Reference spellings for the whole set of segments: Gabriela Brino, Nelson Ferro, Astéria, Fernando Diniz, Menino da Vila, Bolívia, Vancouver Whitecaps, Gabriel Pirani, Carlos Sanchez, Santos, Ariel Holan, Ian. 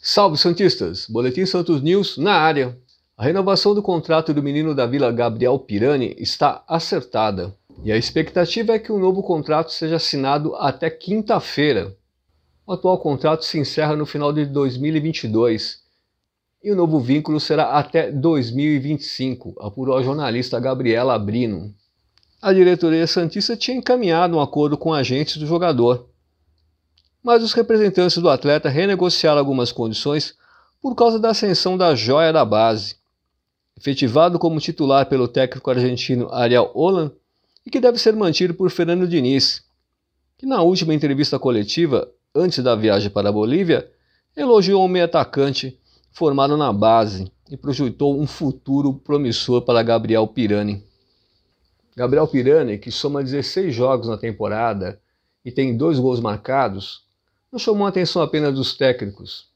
Salve, santistas! Boletim Santos News na área. A renovação do contrato do menino da Vila Gabriel Pirani está acertada e a expectativa é que o novo contrato seja assinado até quinta-feira. O atual contrato se encerra no final de 2022 e o novo vínculo será até 2025, apurou a jornalista Gabriela Brino. A diretoria santista tinha encaminhado um acordo com agentes do jogador, mas os representantes do atleta renegociaram algumas condições por causa da ascensão da joia da base. Efetivado como titular pelo técnico argentino Ariel Holan e que deve ser mantido por Fernando Diniz, que na última entrevista coletiva, antes da viagem para a Bolívia, elogiou o meio-atacante formado na base e projetou um futuro promissor para Gabriel Pirani. Gabriel Pirani, que soma 16 jogos na temporada e tem 2 gols marcados, não chamou a atenção apenas dos técnicos.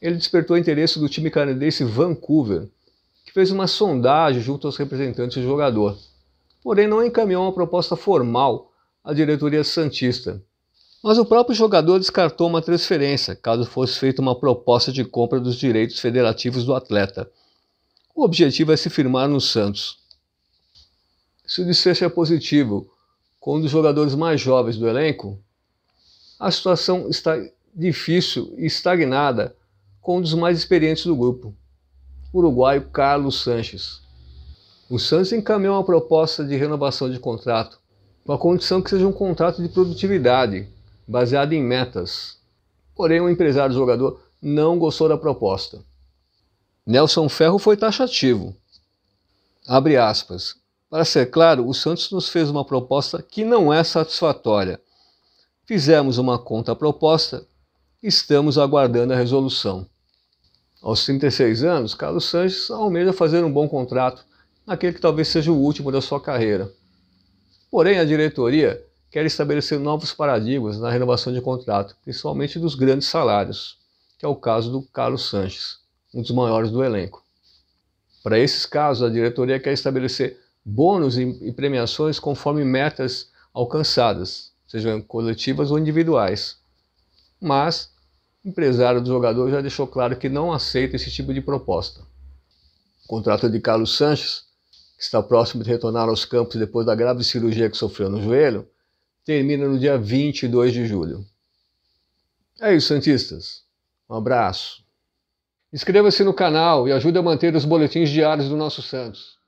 Ele despertou interesse do time canadense Vancouver, que fez uma sondagem junto aos representantes do jogador, porém não encaminhou uma proposta formal à diretoria santista. Mas o próprio jogador descartou uma transferência, caso fosse feita uma proposta de compra dos direitos federativos do atleta. O objetivo é se firmar no Santos. Se o desfecho é positivo, com um dos jogadores mais jovens do elenco, a situação está difícil e estagnada com um dos mais experientes do grupo, o uruguaio Carlos Sanchez. O Santos encaminhou uma proposta de renovação de contrato, com a condição que seja um contrato de produtividade, baseado em metas. Porém, o empresário do jogador não gostou da proposta. Nelson Ferro foi taxativo. Abre aspas. Para ser claro, o Santos nos fez uma proposta que não é satisfatória. Fizemos uma contraproposta, estamos aguardando a resolução. Aos 36 anos, Carlos Sanchez almeja fazer um bom contrato, naquele que talvez seja o último da sua carreira. Porém, a diretoria quer estabelecer novos paradigmas na renovação de contrato, principalmente dos grandes salários, que é o caso do Carlos Sanchez, um dos maiores do elenco. Para esses casos, a diretoria quer estabelecer bônus e premiações conforme metas alcançadas, sejam coletivas ou individuais. Mas o empresário do jogador já deixou claro que não aceita esse tipo de proposta. O contrato de Carlos Sanchez, que está próximo de retornar aos campos depois da grave cirurgia que sofreu no joelho, termina no dia 22 de julho. É isso, santistas. Um abraço. Inscreva-se no canal e ajude a manter os boletins diários do nosso Santos.